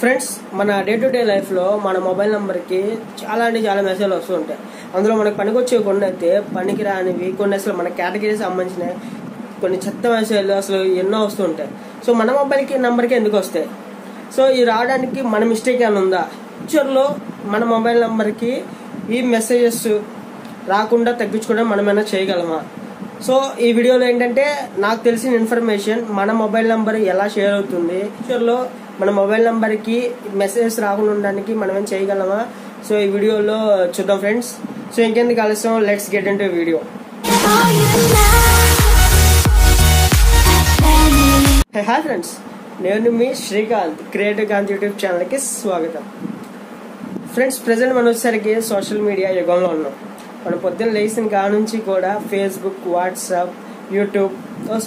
Friends मन day to day life मन mobile number की चाला अंटे चाला मेसेज वस्तुंटाई अंदर मन पनिकोच्चे कोन्नैते पनिकिरानिवि कोन्नि असल मन कैटगरी संबंधिंचिन कोन्नि चेत्त मेसेज्लु असल एन्नो वस्तुंटाई सो मन मोबाइल की नंबर की एंदुकु वस्तायि सो ई रावडानिकी मन मिस्टेक एमन्ना उंदा फ्यूचर लो मन मोबाइल नंबर की ई मेसेजेस राकुंडा तग्गिंचुकोवडम मनमेना चेयगलमा सो ई वीडियोलो एंटंटे नाकु तेलिसिन इन्फर्मेशन मन मोबाइल नंबर एला शेर अवुतुंदी फ्यूचर लो मन मोबाइल नंबर की मेसेजेस राकुंडा उंडడానికి मनमें चेयगलमा सो ई वीडियोलो चूद्दाम फ्रेंड्स सो इंकेंदुकु आलस्यम let's get into video hi friends नेनु मी श्रीकांत क्रिएटिव कांथु यूट्यूब चैनल की स्वागतम फ्रेंड्स प्रेजेंट मन వచ్చేసరికి सोशल मीडिया యుగంలో ఉన్నాం मन పొద్దున లేసిన కాడ నుంచి కూడా Facebook WhatsApp YouTube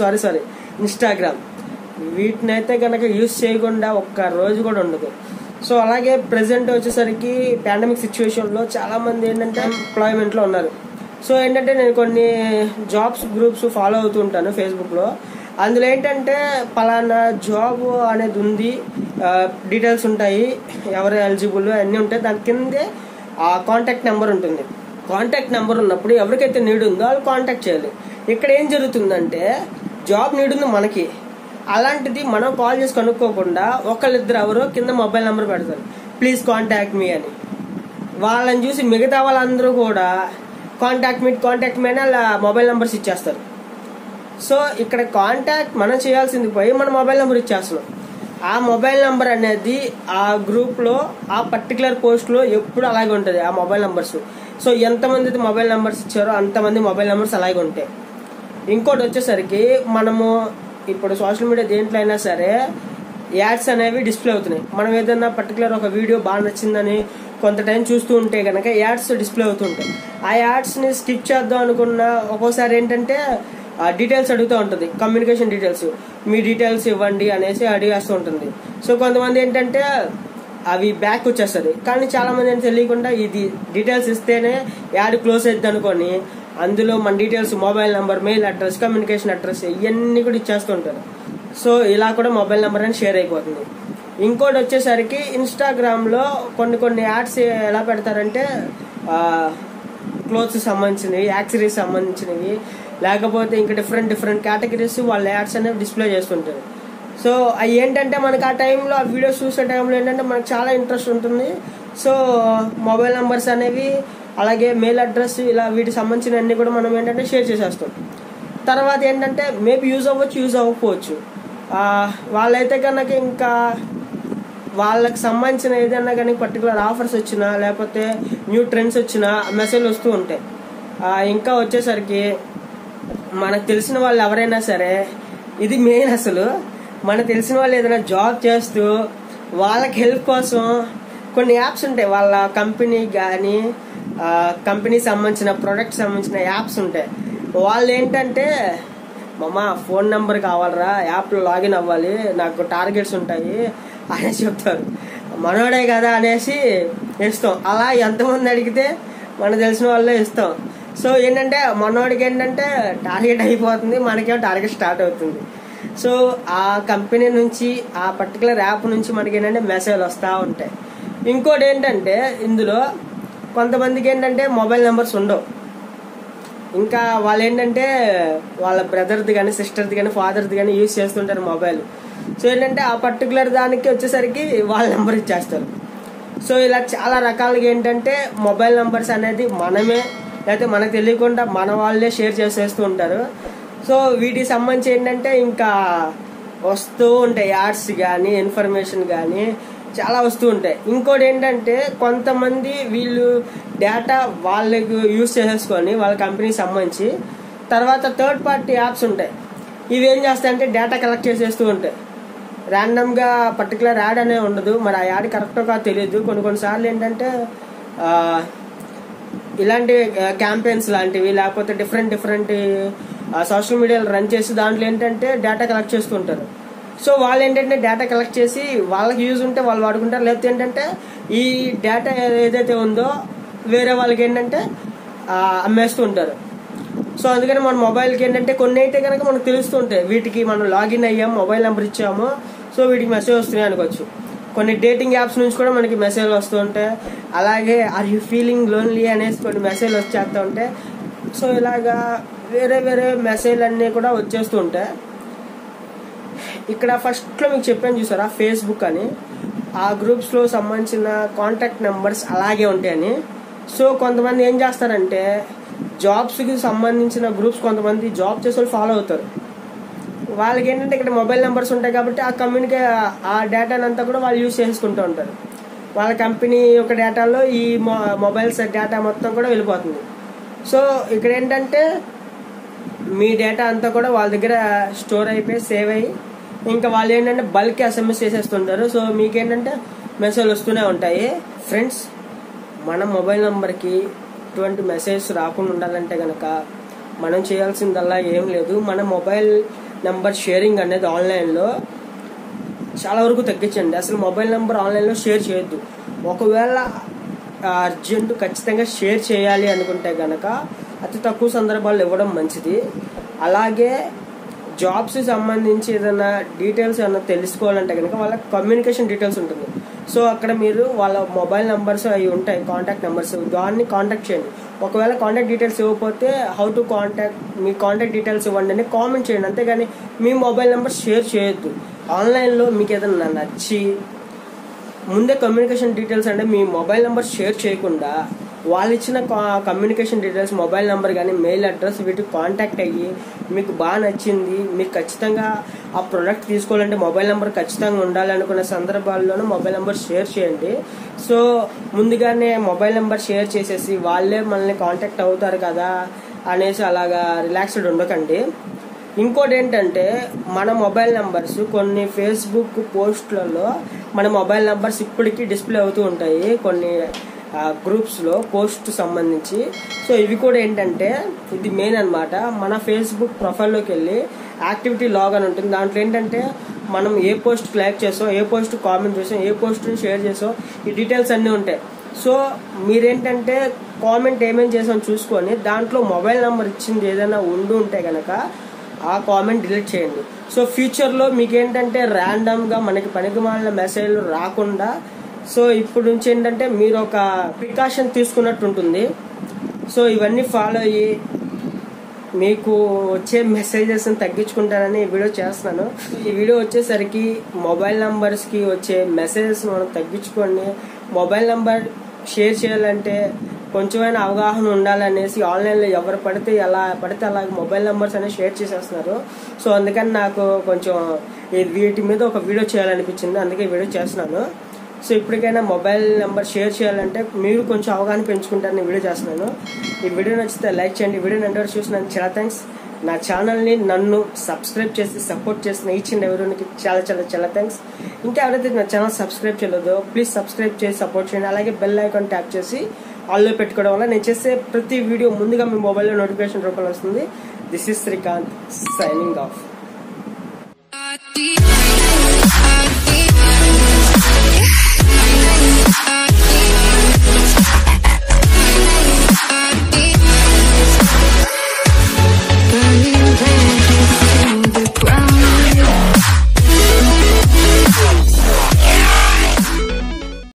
sorry Instagram వీటినైతే గనక యూస్ చేయకుండా ఒక్క రోజు కూడా ఉండదు సో అలాగే ప్రెజెంట్ వచ్చేసరికి పాండమిక్ సిచువేషన్ లో చాలా మంది ఏంటంటే ఎంప్లాయ్‌మెంట్ లో ఉన్నారు సో ఏంటంటే నేను కొన్ని జాబ్స్ గ్రూప్స్ ఫాలో అవుతూ ఉంటాను ఫేస్బుక్ లో అందులో ఏంటంటే ఫలానా జాబ్ అనేది ఉంది డీటెయిల్స్ ఉంటాయి ఎవరు ఎలిజిబుల్ అన్నీ ఉంటాయి దాని కిందే ఆ కాంటాక్ట్ నెంబర్ ఉంటుంది కాంటాక్ట్ నెంబర్ ఉన్నప్పుడు ఎవరికైతే నీడ్ ఉందో వాళ్ళు కాంటాక్ట్ చేయాలి ఇక్కడ ఏం జరుగుతుందంటే జాబ్ నీడ్ ఉంది మనకి అలాంటిది మనం కాల్ చేసి కనుక్కోకుండా ఒకళ్ళిద్దరు ఎవరో కింద మొబైల్ నెంబర్ పెడతారు ప్లీజ్ కాంటాక్ట్ మీ అని వాళ్ళని చూసి మిగతా వాళ్ళందరూ కూడా కాంటాక్ట్ మీ అని అలా మొబైల్ నెంబర్స్ ఇచ్చేస్తారు సో ఇక్కడ కాంటాక్ట్ మనం చేయాల్సింది పోయి మన మొబైల్ నెంబర్ ఇచ్చేస్తున్నాం ఆ మొబైల్ నెంబర్ అనేది ఆ గ్రూప్లో ఆ పర్టికులర్ పోస్ట్లో ఎప్పుడు అలాగే ఉంటుంది ఆ మొబైల్ నెంబర్స్ సో ఎంతమంది అయితే మొబైల్ నెంబర్స్ ఇచ్చారో అంతమంది మొబైల్ నెంబర్స్ అలాగే ఉంటాయి ఇంకోటి వచ్చేసరికి మనము ఇప్పుడు సోషల్ మీడియా దేంట్లో అయినా సరే యాడ్స్ అనేవి డిస్ప్లే అవుతున్నాయి మనం ఏదైనా పర్టికులర్ ఒక వీడియో బాగా నచ్చిందని కొంత టైం చూస్తూ ఉంటే కనుక యాడ్స్ డిస్ప్లే అవుతుంటాయి ఆ యాడ్స్ని స్కిప్ చేద్దాం అనుకున్న ఒక్కోసారి ఏంటంటే ఆ డీటెయిల్స్ అడుగుతూ ఉంటుంది కమ్యూనికేషన్ డీటెయిల్స్ మీ డీటెయిల్స్ ఇవ్వండి అనేసి అడిగేస్తూ ఉంటుంది సో కొంతమంది ఏంటంటే అవి బ్యాక్ వచ్చేస్తుంది కానీ చాలామంది ఏం తెలియకుండా ఇది డీటెయిల్స్ ఇస్తేనే యాడ్ క్లోజ్ అవుతుంది అనుకొని అందులో మన details mobile number mail address communication address ఇవన్నీ కూడా ఇచ్చేస్తూ ఉంటారు సో ఇలా కూడా మొబైల్ నెంబర్ అని షేర్ అయిపోతుంది ఇంకోటి వచ్చేసరికి ఇన్స్టాగ్రామ్లో కొన్ని యాడ్స్ ఎలా పెడతారంటే క్లోత్స్ సంబంధించినవి యాక్సరీస్ సంబంధించినవి లేకపోతే ఇంకా డిఫరెంట్ కేటగిరీస్ వాళ్ళ యాడ్స్ అనేవి డిస్ప్లే చేస్తుంటారు సో అవి ఏంటంటే మనకు ఆ టైంలో ఆ వీడియోస్ చూసే టైంలో ఏంటంటే మనకు చాలా ఇంట్రెస్ట్ ఉంటుంది సో మొబైల్ నెంబర్స్ అనేవి అలాగే మెయిల్ అడ్రస్ ఇలా వీటికి సంబంధించిన అన్ని కూడా మనం ఏంటంటే షేర్ చేసేస్తాం తర్వాత ఏంటంటే మేబీ యూజ్ అవ్వచ్చు యూజ్ అవ్వకపోవచ్చు వాళ్ళైతే కనుక ఇంకా వాళ్ళకి సంబంధించిన ఏదైనా కానీ పర్టికులర్ ఆఫర్స్ వచ్చినా లేకపోతే న్యూ ట్రెండ్స్ వచ్చినా మెసేజ్లు వస్తూ ఉంటాయి ఇంకా వచ్చేసరికి మనకు తెలిసిన వాళ్ళు ఎవరైనా సరే ఇది మెయిన్ అసలు మనకు తెలిసిన వాళ్ళు ఏదైనా జాబ్ చేస్తూ వాళ్ళకి హెల్ప్ కోసం కొన్ని యాప్స్ ఉంటాయి వాళ్ళ కంపెనీ కానీ కంపెనీకి సంబంధించిన ప్రోడక్ట్ సంబంధించిన యాప్స్ ఉంటాయి వాళ్ళు ఏంటంటే మా ఫోన్ నెంబర్ కావాలరా యాప్లో లాగిన్ అవ్వాలి నాకు టార్గెట్స్ ఉంటాయి అనేసి చెప్తారు మనోడే కదా అనేసి ఇస్తాం అలా ఎంతమంది అడిగితే మనకు తెలిసిన వాళ్ళే ఇస్తాం సో ఏంటంటే మనోడికి ఏంటంటే టార్గెట్ అయిపోతుంది మనకేమో టార్గెట్ స్టార్ట్ అవుతుంది సో ఆ కంపెనీ నుంచి ఆ పర్టికులర్ యాప్ నుంచి మనకి ఏంటంటే మెసేజ్లు వస్తూ ఉంటాయి ఇంకోటి ఏంటంటే ఇందులో కొంతమందికి ఏంటంటే మొబైల్ నెంబర్స్ ఉండవు ఇంకా వాళ్ళు ఏంటంటే వాళ్ళ బ్రదర్ది కానీ సిస్టర్ది కానీ ఫాదర్ది కానీ యూజ్ చేస్తుంటారు మొబైల్ సో ఏంటంటే ఆ పర్టికులర్ దానికి వచ్చేసరికి వాళ్ళ నెంబర్ ఇచ్చేస్తారు సో ఇలా చాలా రకాలుగా ఏంటంటే మొబైల్ నెంబర్స్ అనేది మనమే లేకపోతే మనకు తెలియకుండా మన వాళ్ళే షేర్ చేసేస్తూ ఉంటారు సో వీటికి సంబంధించి ఏంటంటే ఇంకా వస్తూ ఉంటాయి యాడ్స్ కానీ ఇన్ఫర్మేషన్ కానీ చాలా వస్తూ ఉంటాయి ఇంకోటి ఏంటంటే కొంతమంది వీళ్ళు డేటా వాళ్ళకు యూజ్ చేసేసుకొని వాళ్ళ కంపెనీకి సంబంధించి తర్వాత థర్డ్ పార్టీ యాప్స్ ఉంటాయి ఇవి ఏం చేస్తాయంటే డేటా కలెక్ట్ చేసేస్తూ ఉంటాయి ర్యాండమ్గా పర్టికులర్ యాడ్ అనే ఉండదు మరి ఆ యాడ్ కరెక్టో కాదు తెలియదు కొన్నిసార్లు ఏంటంటే ఇలాంటి క్యాంపెయిన్స్ లాంటివి లేకపోతే డిఫరెంట్ సోషల్ మీడియాలు రన్ చేసి దాంట్లో ఏంటంటే డేటా కలెక్ట్ చేస్తూ ఉంటారు సో వాళ్ళు ఏంటంటే డేటా కలెక్ట్ చేసి వాళ్ళకి యూజ్ ఉంటే వాళ్ళు వాడుకుంటారు లేకపోతే ఏంటంటే ఈ డేటా ఏదైతే ఉందో వేరే వాళ్ళకి ఏంటంటే అమ్మేస్తూ ఉంటారు సో అందుకని మన మొబైల్కి ఏంటంటే కొన్ని అయితే కనుక మనకు తెలుస్తూ ఉంటాయి వీటికి మనం లాగిన్ అయ్యాము మొబైల్ నెంబర్ ఇచ్చాము సో వీటికి మెసేజ్ వస్తున్నాయి అనుకోవచ్చు కొన్ని డేటింగ్ యాప్స్ నుంచి కూడా మనకి మెసేజ్లు వస్తూ ఉంటాయి. అలాగే ఆర్ యూ ఫీలింగ్ లోన్లీ అనేసి కొన్ని మెసేజ్లు వచ్చేస్తూ ఉంటాయి. సో ఇలాగా వేరే వేరే మెసేజ్లు అన్నీ కూడా వచ్చేస్తూ ఉంటాయి. ఇక్కడ ఫస్ట్లో మీకు చెప్పాను చూసారా ఫేస్బుక్ అని, ఆ గ్రూప్స్లో సంబంధించిన కాంటాక్ట్ నెంబర్స్ అలాగే ఉంటాయని. సో కొంతమంది ఏం చేస్తారంటే జాబ్స్కి సంబంధించిన గ్రూప్స్, కొంతమంది జాబ్ చేసే వాళ్ళు ఫాలో అవుతారు. వాళ్ళకి ఏంటంటే ఇక్కడ మొబైల్ నెంబర్స్ ఉంటాయి కాబట్టి ఆ ఆ డేటాని అంతా కూడా వాళ్ళు యూజ్ చేసుకుంటూ ఉంటారు. వాళ్ళ కంపెనీ యొక్క డేటాలో ఈ మొబైల్స్ డేటా మొత్తం కూడా వెళ్ళిపోతుంది. సో ఇక్కడ ఏంటంటే మీ డేటా అంతా కూడా వాళ్ళ దగ్గర స్టోర్ అయిపోయి సేవ్ అయ్యి ఇంకా వాళ్ళు ఏంటంటే బల్క్ ఎస్ఎంఎస్ చేసేస్తుంటారు. సో మీకేంటంటే మెసేజ్లు వస్తూనే ఉంటాయి. ఫ్రెండ్స్, మన మొబైల్ నెంబర్కి ఇటువంటి మెసేజ్ రాకుండా ఉండాలంటే కనుక మనం చేయాల్సిందల్లా ఏం లేదు, మన మొబైల్ నెంబర్ షేరింగ్ అనేది ఆన్లైన్లో చాలా వరకు తగ్గించండి. అసలు మొబైల్ నెంబర్ ఆన్లైన్లో షేర్ చేయొద్దు. ఒకవేళ అర్జెంటు ఖచ్చితంగా షేర్ చేయాలి అనుకుంటే కనుక అతి తక్కువ సందర్భాల్లో ఇవ్వడం మంచిది. అలాగే జాబ్స్కి సంబంధించి ఏదైనా డీటెయిల్స్ ఏమైనా తెలుసుకోవాలంటే కనుక వాళ్ళ కమ్యూనికేషన్ డీటెయిల్స్ ఉంటుంది. సో అక్కడ మీరు వాళ్ళ మొబైల్ నెంబర్స్ అవి ఉంటాయి, కాంటాక్ట్ నెంబర్స్, దాన్ని కాంటాక్ట్ చేయండి. ఒకవేళ కాంటాక్ట్ డీటెయిల్స్ ఇవ్వకపోతే హౌ టు కాంటాక్ట్, మీ కాంటాక్ట్ డీటెయిల్స్ ఇవ్వండి అని కామెంట్ చేయండి. అంతేగాని మీ మొబైల్ నెంబర్ షేర్ చేయొద్దు. ఆన్లైన్లో మీకు ఏదైనా నచ్చి ముందే కమ్యూనికేషన్ డీటెయిల్స్ అంటే మీ మొబైల్ నెంబర్ షేర్ చేయకుండా వాళ్ళు ఇచ్చిన కమ్యూనికేషన్ డీటెయిల్స్, మొబైల్ నెంబర్ కానీ మెయిల్ అడ్రస్, వీటికి కాంటాక్ట్ అయ్యి మీకు బాగా నచ్చింది, మీకు ఖచ్చితంగా ఆ ప్రోడక్ట్ తీసుకోవాలంటే మొబైల్ నెంబర్ ఖచ్చితంగా ఉండాలనుకునే సందర్భాల్లోనూ మొబైల్ నెంబర్ షేర్ చేయండి. సో ముందుగానే మొబైల్ నెంబర్ షేర్ చేసేసి వాళ్ళే మనల్ని కాంటాక్ట్ అవుతారు కదా అనేసి అలాగా రిలాక్స్డ్ ఉండకండి. ఇంకోటి ఏంటంటే మన మొబైల్ నెంబర్స్ కొన్ని ఫేస్బుక్ పోస్ట్లలో మన మొబైల్ నెంబర్స్ ఇప్పటికీ డిస్ప్లే అవుతూ ఉంటాయి కొన్ని గ్రూప్స్లో పోస్ట్ సంబంధించి. సో ఇవి కూడా ఏంటంటే ఇది మెయిన్ అనమాట. మన ఫేస్బుక్ ప్రొఫైల్లోకి వెళ్ళి యాక్టివిటీ లాగ్ అని ఉంటుంది. దాంట్లో ఏంటంటే మనం ఏ పోస్ట్కి లైక్ చేసాం, ఏ పోస్ట్ కామెంట్ చేసాం, ఏ పోస్ట్ని షేర్ చేసాం, ఈ డీటెయిల్స్ అన్నీ ఉంటాయి. సో మీరేంటంటే కామెంట్ ఏమేమి చేసాం చూసుకొని దాంట్లో మొబైల్ నెంబర్ ఇచ్చింది ఏదైనా ఉంటే కనుక ఆ కామెంట్ డిలీట్ చేయండి. సో ఫ్యూచర్లో మీకేంటంటే ర్యాండమ్గా మనకి పనికిమాలిన మెసేజ్లు రాకుండా సో ఇప్పుడు నుంచి ఏంటంటే మీరు ఒక ప్రికాషన్ తీసుకున్నట్టు ఉంటుంది. సో ఇవన్నీ ఫాలో అయ్యి మీకు వచ్చే మెసేజెస్ని తగ్గించుకుంటానని ఈ వీడియో చేస్తున్నాను. ఈ వీడియో వచ్చేసరికి మొబైల్ నెంబర్స్కి వచ్చే మెసేజెస్ని మనం తగ్గించుకోండి. మొబైల్ నెంబర్ షేర్ చేయాలంటే కొంచెమైనా అవగాహన ఉండాలనేసి ఆన్లైన్లో ఎవరు పడితే ఎలా పడితే అలా మొబైల్ నెంబర్స్ అనేవి షేర్ చేసేస్తున్నారు. సో అందుకని నాకు కొంచెం వీటి మీద ఒక వీడియో చేయాలనిపించింది, అందుకే వీడియో చేస్తున్నాను. సో ఇప్పటికైనా మొబైల్ నెంబర్ షేర్ చేయాలంటే మీరు కొంచెం అవగాహన పెంచుకుంటారని నేను వీడియో చేస్తున్నాను. ఈ వీడియో నచ్చితే లైక్ చేయండి. ఈ వీడియోని ఎంతవరకు చూసినందుకు చాలా థ్యాంక్స్. నా ఛానల్ని నన్ను సబ్స్క్రైబ్ చేసి సపోర్ట్ చేసిన ఈచ్ అండ్ ఎవరికి చాలా చాలా చాలా థ్యాంక్స్. ఇంకా ఎవరైతే నా ఛానల్ సబ్స్క్రైబ్ చేయలేదో ప్లీజ్ సబ్స్క్రైబ్ చేసి సపోర్ట్ చేయండి. అలాగే బెల్ ఐకాన్ ట్యాప్ చేసి ఆల్లో పెట్టుకోవడం వల్ల నేను చేసే ప్రతి వీడియో ముందుగా మీ మొబైల్లో నోటిఫికేషన్ రూపంలో వస్తుంది. This is Srikanth signing of.